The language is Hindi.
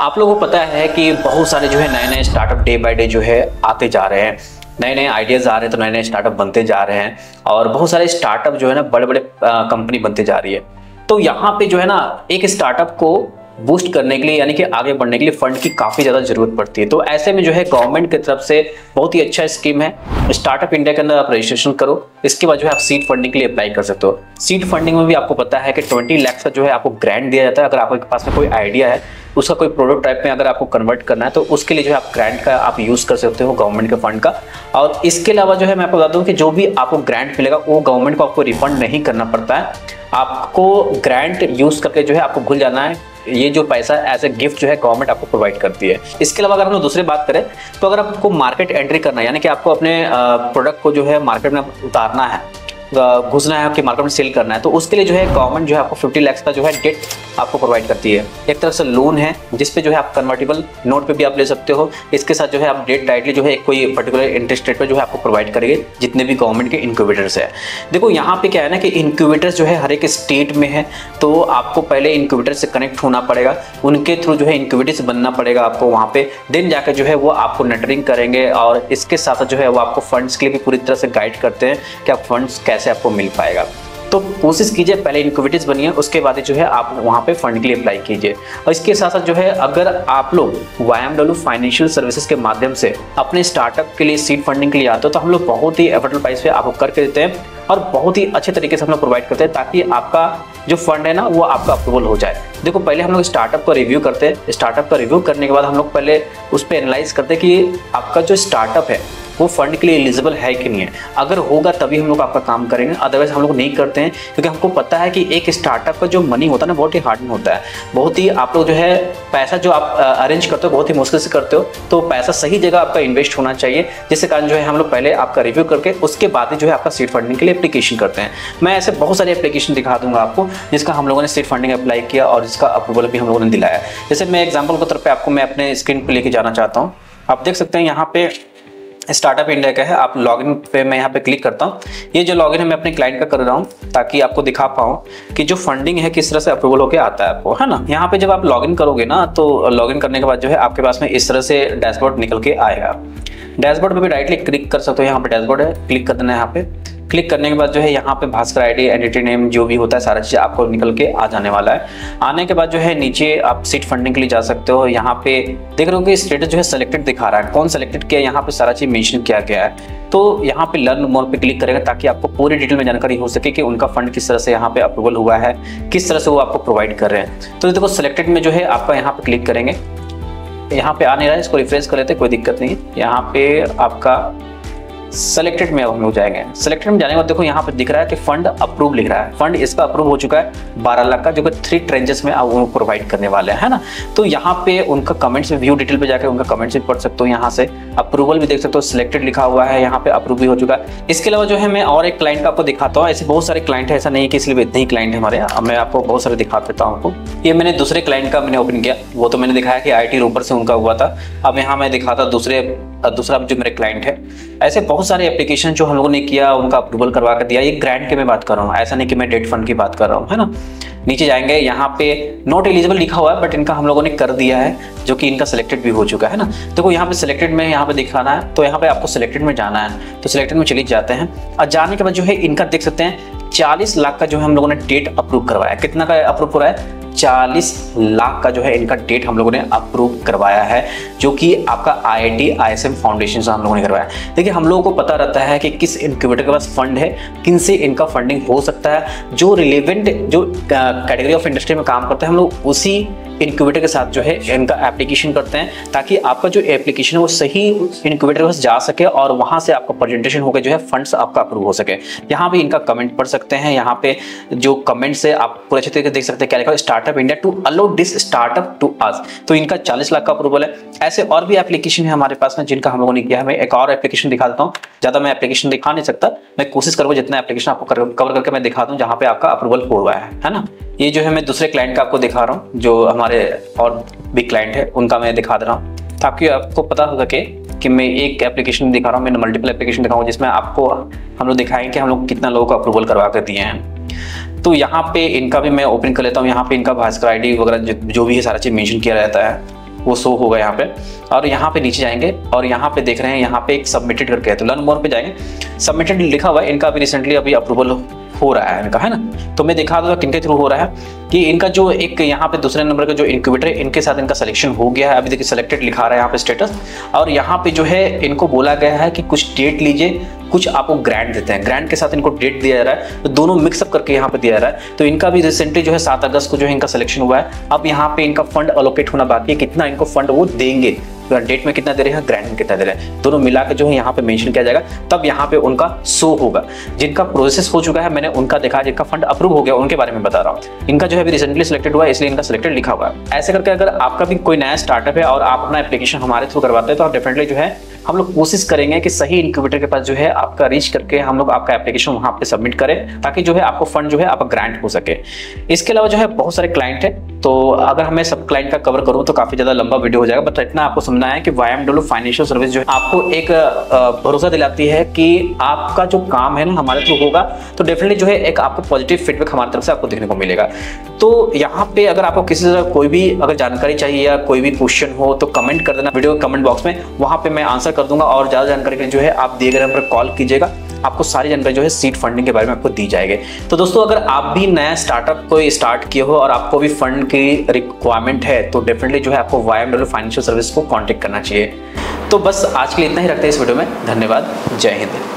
आप लोगों को पता है कि बहुत सारे जो है नए नए स्टार्टअप डे बाय डे जो है आते जा रहे हैं, नए नए आइडियाज आ रहे हैं, तो नए नए स्टार्टअप बनते जा रहे हैं और बहुत सारे स्टार्टअप जो है ना बड़े बड़े कंपनी बनते जा रही है। तो यहाँ पे जो है ना एक स्टार्टअप को बूस्ट करने के लिए यानी कि आगे बढ़ने के लिए फंड की काफ़ी ज़्यादा जरूरत पड़ती है। तो ऐसे में जो है गवर्नमेंट की तरफ से बहुत ही अच्छा स्कीम है, स्टार्टअप इंडिया के अंदर आप रजिस्ट्रेशन करो, इसके बाद जो है आप सीड फंडिंग के लिए अप्लाई कर सकते हो। सीड फंडिंग में भी आपको पता है कि 20 लाख का जो है आपको ग्रांट दिया जाता है। अगर आपके पास में कोई आइडिया है, उसका कोई प्रोडक्ट टाइप में अगर आपको कन्वर्ट करना है तो उसके लिए जो है आप ग्रांट का आप यूज़ कर सकते हो, गवर्नमेंट के फंड का। और इसके अलावा जो है मैं आपको बता दूँ कि जो भी आपको ग्रांट मिलेगा वो गवर्नमेंट को आपको रिफंड नहीं करना पड़ता है, आपको ग्रांट यूज़ करके जो है आपको घुल जाना है। ये जो पैसा एज ए गिफ्ट जो है गवर्नमेंट आपको प्रोवाइड करती है। इसके अलावा अगर हम लोग दूसरी बात करें तो अगर आपको मार्केट एंट्री करना है यानी कि आपको अपने प्रोडक्ट को जो है मार्केट में उतारना है, घुसना है, आपके मार्केट में सेल करना है, तो उसके लिए जो है गवर्नमेंट जो है आपको 50 लाख का जो है डेट आपको प्रोवाइड करती है। एक तरह से लोन है जिसपे जो है आप कन्वर्टेबल नोट पे भी आप ले सकते हो। इसके साथ जो है आप डेट डायरेक्टली जो है कोई पर्टिकुलर इंटरेस्ट रेट पर जो है आपको प्रोवाइड करेंगे जितने भी गवर्नमेंट के इनक्यूबेटर्स है। देखो यहाँ पे क्या है ना कि इनक्यूबेटर्स जो है हर एक स्टेट में है, तो आपको पहले इनक्यूबेटर से कनेक्ट होना पड़ेगा, उनके थ्रू जो है इनक्यूबेटर्स बनना पड़ेगा आपको, वहाँ पे देन जाकर जो है वो आपको नटरिंग करेंगे और इसके साथ साथ जो है वो आपको फंड्स के लिए भी पूरी तरह से गाइड करते हैं कि आप फंड्स कैसे आपको मिल पाएगा। तो कोशिश कीजिए पहले इनक्यूबेटर्स बनिए, उसके बाद जो है आप वहाँ पे फंड के लिए अप्लाई कीजिए। और इसके साथ साथ जो है अगर आप लोग YMW फाइनेंशियल सर्विसेज के माध्यम से अपने स्टार्टअप के लिए सीड फंडिंग के लिए आते हो तो हम लोग बहुत ही अफोर्डेबल प्राइस पे आपको करके देते हैं और बहुत ही अच्छे तरीके से हम लोग प्रोवाइड करते हैं ताकि आपका जो फंड है ना वो आपका अप्रूवल हो जाए। देखो पहले हम लोग स्टार्टअप का रिव्यू करते हैं, स्टार्टअप का रिव्यू करने के बाद हम लोग पहले उस पर एनालाइज करते हैं कि आपका जो स्टार्टअप है वो फंड के लिए एलिजिबल है कि नहीं है। अगर होगा तभी हम लोग आपका काम करेंगे, अदरवाइज हम लोग नहीं करते हैं, क्योंकि हमको पता है कि एक स्टार्टअप का जो मनी होता है ना बहुत ही हार्ड में होता है, बहुत ही आप लोग जो है पैसा जो आप अरेंज करते हो बहुत ही मुश्किल से करते हो। तो पैसा सही जगह आपका इन्वेस्ट होना चाहिए, जिसके कारण जो है हम लोग पहले आपका रिव्यू करके उसके बाद ही जो है आपका सीड फंडिंग के लिए एप्लीकेशन करते हैं। मैं ऐसे बहुत सारे एप्लीकेशन दिखा दूंगा आपको जिसका हम लोगों ने सीड फंडिंग अप्लाई किया और जिसका अप्रूवल भी हम लोगों ने दिलाया। जैसे मैं एग्जाम्पल के तौर पर आपको मैं अपने स्क्रीन पर लेके जाना चाहता हूँ। आप देख सकते हैं यहाँ पे स्टार्टअप इंडिया का है, आप लॉगिन पे मैं यहाँ पे क्लिक करता हूँ। ये जो लॉगिन है मैं अपने क्लाइंट का कर रहा हूँ ताकि आपको दिखा पाऊँ कि जो फंडिंग है किस तरह से अप्रूवल होके आता है आपको, है ना। यहाँ पे जब आप लॉगिन करोगे ना तो लॉगिन करने के बाद जो है आपके पास में इस तरह से डैशबोर्ड निकल के आएगा। डैशबोर्ड पर भी डायरेक्टली क्लिक कर सकते हो, यहाँ पे डैशबोर्ड है, क्लिक कर देना है। यहाँ पे क्लिक करने के बाद जो है यहाँ पे भास्कर आईडी, एंटिटी नेम जो भी होता है सारा चीज़ आपको निकल के आ जाने वाला है। आने के बाद जो है नीचे आप सीट फंडिंग के लिए जा सकते हो। यहाँ पे देख रहे हो कि स्टेटस जो है सिलेक्टेड दिखा रहा है, कौन सिलेक्टेड किया यहाँ पे सारा चीज़ मेंशन किया गया है। तो यहाँ पे लर्न मोर पे क्लिक करेगा ताकि आपको पूरी डिटेल में जानकारी हो सके कि उनका फंड किस तरह से यहाँ पे अप्रूवल हुआ है, किस तरह से वो आपको प्रोवाइड कर रहे हैं। तो देखो सिलेक्टेड में जो है आपका यहाँ पे क्लिक करेंगे, यहाँ पे आने रहा है, इसको रिफ्रेश कर लेते हैं, कोई दिक्कत नहीं। यहाँ पे आपका सेलेक्टेड में हम लोग जाएंगे। सेलेक्टेड में जाने के बाद देखो यहाँ पे दिख रहा है कि फंड अप्रूव लिख रहा है, फंड इसका अप्रूव हो चुका है 12 लाख का, जो कि 3 ट्रेंजेस में आप उनको प्रोवाइड करने वाले हैं, है ना। तो यहाँ पे उनका कमेंट्स में व्यू डिटेल पे जाकर उनका कमेंट्स भी पढ़ सकते हो, यहाँ से अप्रूवल भी देख सकते हो, सिलेक्टेड लिखा हुआ है, यहाँ पे अप्रूव भी हो चुका है। इसके अलावा जो है मैं और एक क्लाइंट का आपको दिखाता हूँ, ऐसे बहुत सारे क्लाइंट है, ऐसा नहीं कि इसलिए इतने ही क्लाइंट है हमारे, मैं आपको बहुत सारे दिखा देता हूँ आपको। ये मैंने दूसरे क्लाइंट का मैंने ओपन किया, वो तो मैंने दिखाया कि IIT रोपर से उनका हुआ था। अब यहाँ मैं दिखाता दूसरा जो मेरे क्लाइंट है, ऐसे बहुत सारे एप्लीकेशन जो हम लोगों ने किया उनका अप्रूवल करवा कर दिया। ये ग्रांट की मैं बात कर रहा हूँ, ऐसा नहीं कि मैं डेट फंड की बात कर रहा हूँ, है ना। नीचे जाएंगे, यहाँ पे नॉट एलिजिबल लिखा हुआ है बट इनका हम लोगों ने कर दिया है, जो कि इनका सिलेक्टेड भी हो चुका है ना। देखो यहाँ पे सिलेक्टेड में यहाँ पे दिखाना है, तो यहाँ पे आपको सिलेक्टेड में जाना है, तो सिलेक्टेड में चले जाते हैं। और जाने के बाद जो है इनका देख सकते हैं 40 लाख का जो है हम लोगों ने डेट अप्रूव करवाया। कितना का अप्रूव हो रहा है? 40 लाख का जो है इनका डेट हम लोगों ने अप्रूव करवाया है, जो कि आपका IIT ISM फाउंडेशन से हम लोगों ने करवाया। देखिए हम लोगों को पता रहता है कि किस इनक्यूबेटर के पास फंड है, किन से इनका फंडिंग हो सकता है, जो रिलेवेंट जो कैटेगरी ऑफ इंडस्ट्री में काम करते हैं हम लोग उसी इनक्यूबेटर के साथ जो है इनका एप्लीकेशन करते हैं ताकि आपका जो एप्लीकेशन है वो सही इनक्यूबेटर के पास जा सके और वहाँ से आपका प्रेजेंटेशन होकर जो है फंड्स आपका अप्रूव हो सके। यहाँ पे इनका कमेंट पढ़ सकते हैं, यहाँ पे जो कमेंट्स है आप पूरे अच्छे तरीके से देख सकते हैं। क्या लिखा? Startup India to allow this startup to us. तो इनका 40 लाख का अप्रूवल है। ऐसे और भी एप्लीकेशन है हमारे पास में जिनका हम लोगों ने किया है। मैं एक और एप्लीकेशन दिखा देता हूँ, ज़्यादा मैं एप्लीकेशन दिखा नहीं सकता, मैं कोशिश करूँगा जितना एप्लीकेशन आपको कवर करके मैं दिखा दूँ जहाँ पे आपका अप्रूवल हुआ है ना। ये जो है मैं दूसरे क्लाइंट का आपको दिखा रहा हूँ, जो हमारे और भी क्लाइंट है उनका मैं दिखा दे रहा हूँ ताकि आपको पता हो सके कि मैं एक एप्लीकेशन दिखा रहा हूँ, मैंने मल्टीपल एप्लीकेशन दिखाऊँ जिसमें आपको हम लोग दिखाएंगे कि हम लोग कितना लोगों को अप्रूवल करवा कर दिए हैं। तो यहाँ पे इनका भी मैं ओपन कर लेता हूँ। यहाँ पे इनका भास्कर ID वगैरह जो भी है सारा चीज़ मेंशन किया रहता है। वो शो होगा यहाँ पे, और यहाँ पे नीचे जाएंगे और यहाँ पे देख रहे हैं यहाँ पे एक सबमिटेड करके है, तो लर्न मोर पे जाएंगे, सबमिटेड लिखा हुआ है। इनका अभी रिसेंटली अभी अप्रूवल हो रहा है इनका, है ना। तो मैं दिखा दूंगा किनके थ्रू हो रहा है कि इनका जो एक यहाँ पे दूसरे नंबर का जो इनक्यूबेटर है, इनके साथ इनका सिलेक्शन हो गया है। अभी देखिए सिलेक्टेड लिखा रहा है यहाँ पे स्टेटस, और यहाँ पे जो है इनको बोला गया है कि कुछ डेट लीजिए, कुछ आपको ग्रांट देते हैं, ग्रांट के साथ इनको डेट दिया जा रहा है, तो दोनों मिक्सअप करके यहाँ पे दिया जा रहा है। तो इनका भी रिसेंटली जो है 7 अगस्त को जो है इनका सिलेक्शन हुआ है। अब यहाँ पे इनका फंड अलोकेट होना बाकी है, कितना इनको फंड वो देंगे, डेट में कितना दे रहे हैं, ग्रांट में कितना दे रहे हैं, दोनों मिला के जो है यहाँ पे मेंशन किया जाएगा। तब यहाँ पे उनका शो होगा। जिनका प्रोसेस हो चुका है मैंने उनका देखा, जिनका फंड अप्रूव हो गया उनके बारे में बता रहा हूँ। इनका जो है रिसेंटली सिलेक्टेड हुआ है इसलिए इनका सिलेक्टेड लिखा हुआ है। ऐसे करके अगर आपका भी कोई नया स्टार्टअप है और आप अपना एप्लीकेशन हमारे थ्रू करवाते हैं, तो आप डेफिनेटली जो है हम लोग कोशिश करेंगे कि सही इनक्यूबेटर के पास जो है आपका रीच करके हम लोग आपका एप्लीकेशन वहाँ पे सबमिट करें, ताकि जो है आपको फंड जो है आपका ग्रांट हो सके। इसके अलावा जो है बहुत सारे क्लाइंट हैं, तो अगर हमें सब क्लाइंट का कवर करूँ तो काफी ज्यादा लंबा वीडियो हो जाएगा, बट इतना आपको समझना है कि YMW फाइनेंशियल सर्विस जो है आपको एक भरोसा दिलाती है कि आपका जो काम है ना हमारे थ्रू होगा, तो डेफिनेटली जो है एक आपको पॉजिटिव फीडबैक हमारी तरफ से आपको देखने को मिलेगा। तो यहाँ पे अगर आपको किसी तरह कोई भी अगर जानकारी चाहिए या कोई भी क्वेश्चन हो तो कमेंट कर देना वीडियो के कमेंट बॉक्स में, वहाँ पे मैं आंसर कर दूंगा। और ज्यादा जानकारी के लिए जो है आप दिए गए नंबर पर कॉल कीजिएगा, आपको सारी जानकारी जो है सीड फंडिंग के बारे में आपको दी जाएगी। तो दोस्तों अगर आप भी नया स्टार्टअप कोई स्टार्ट किए हो और आपको भी फंड की रिक्वायरमेंट है, तो डेफिनेटली जो है आपको YMW फाइनेंशियल सर्विस को कॉन्टेक्ट करना चाहिए। तो बस आज के लिए इतना ही रखते हैं इस वीडियो में। धन्यवाद, जय हिंद।